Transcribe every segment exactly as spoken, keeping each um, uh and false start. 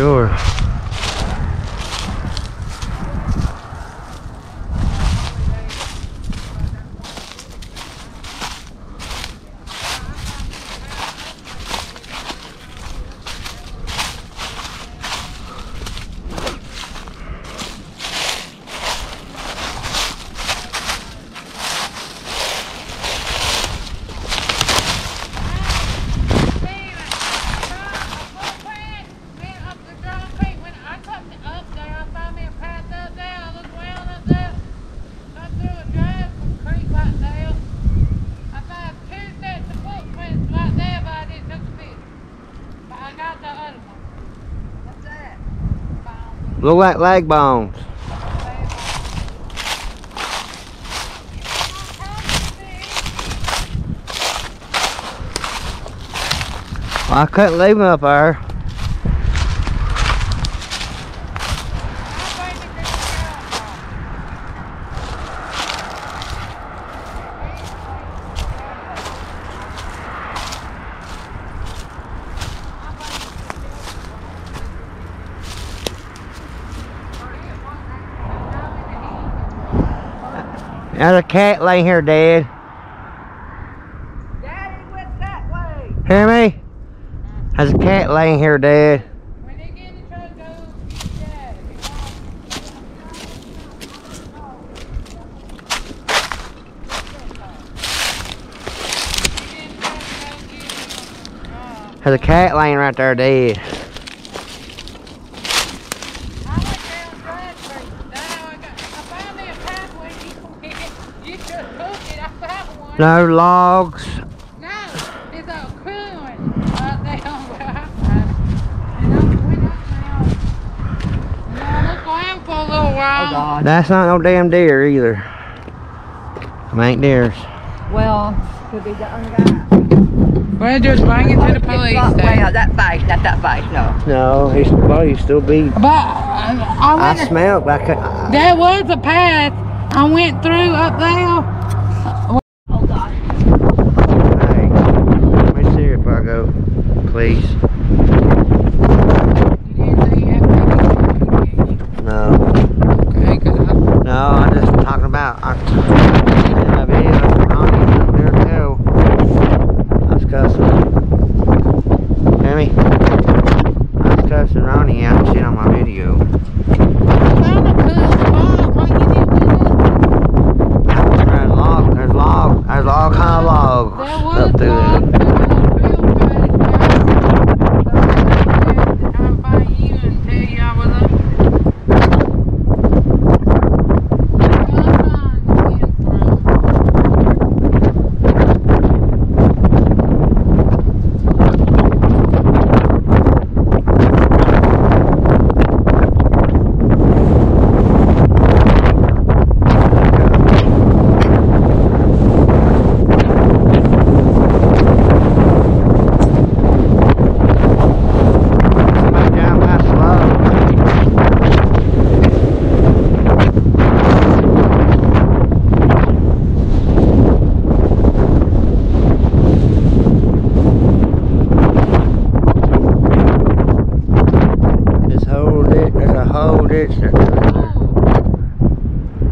sure. Look like leg bones. I couldn't leave them up there. There's a cat laying here dead. Daddy went that way. Hear me? There's a cat laying here dead. When they get in the truck, go get Daddy. There's a cat laying right there dead. No logs. No, it's a cooling up there where I find. And I'm going up now. And I look around for a little while. Oh, that's not no damn deer either. Them ain't deers. Well, could be the other guy. Well, just bring it to the police. Not way out that face, not that face, no. No, he's probably still beat. But I, I, I smelled like a. There was a path I went through up there. Please. You didn't say you have to. No. Okay, cause I... No, I'm just talking about I my video on YouTube there too. I was cussing. Hear me? I was cussing Ronnie out and shit on my video. There's log, there's log, there's all kind of logs up through there.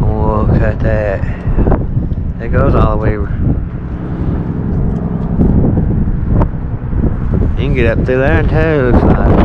Oh, look at that. It goes all the way. You can get up through there and too, it looks like.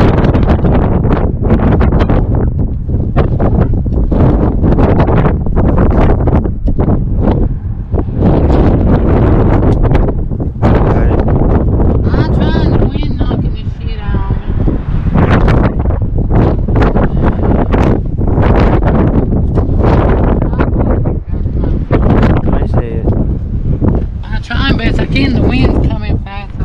The wind's coming faster.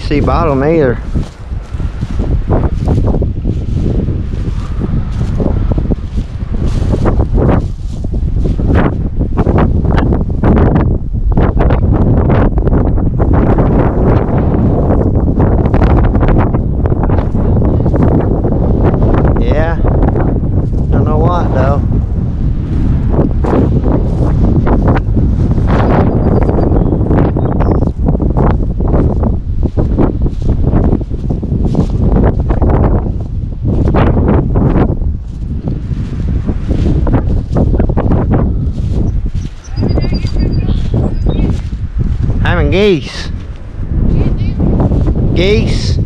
can't see bottom either. Geese. Geese.